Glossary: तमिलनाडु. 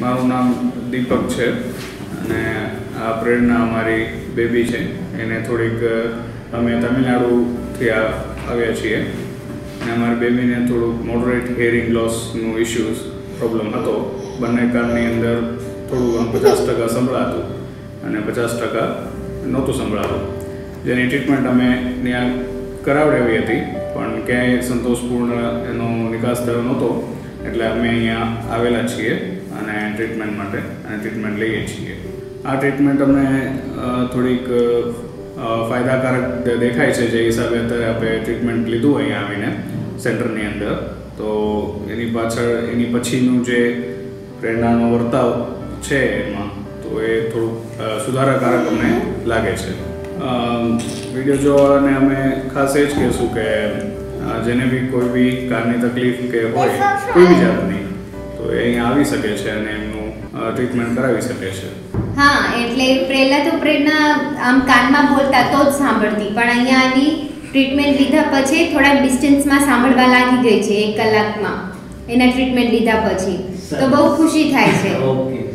मारू नाम दीपक है। आ प्रेरणा अमारी बेबी है। एने थोड़ीक अमे तमिलनाडु थी आव्या छीए। अमारी बेबी ने थोड़ुंक मॉडरेट हेरिंग लॉस नो इश्यूज प्रॉब्लम हतो। बने काननी अंदर थोड़ुं 50% संभळातुं अने 50% नहोतुं संभळातुं। जेनी ट्रीटमेंट अमे न्या करावडावी हती पण क्यांय संतोषपूर्ण एनो निकास थयो नहोतो एटले अमे अहींया आवेला छीए अने ट्रीटमेंट माटे अने ट्रीटमेंट लईए छीए। आ ट्रीटमेंट अमने थोड़ीक फायदाकारक देखाय छे जे हिसाबे अत्यारे आपणे ट्रीटमेंट लीधुं अहींया आवीने सेंटरनी अंदर तो एनी पाछळ एनी पछीनुं जे प्रेरणानो वर्ताव छे एमां तो ये थोड़ा सुधाराकारक अमने लागे छे। वीडियो जोवाने अमे खास एज कहीशुं के जेने भी कोई भी कारनी तकलीफ के होय कोई भी जातनी तो ए अहीं आवी सके छे अने एमनुं ट्रीटमेंट करावी सके छे। हाँ एटले पहेला तो प्रेरणा आम कानमा बोलता तो ज सांभळती पण अहींया आनी ट्रीटमेंट लीधा पछी थोड़ा डिस्टन्समां सांभळवा लागी गई छे। 1 કલાકમાં એના ટ્રીટમેન્ટ લીધા પછી તો બહુ ખુશી થાય છે।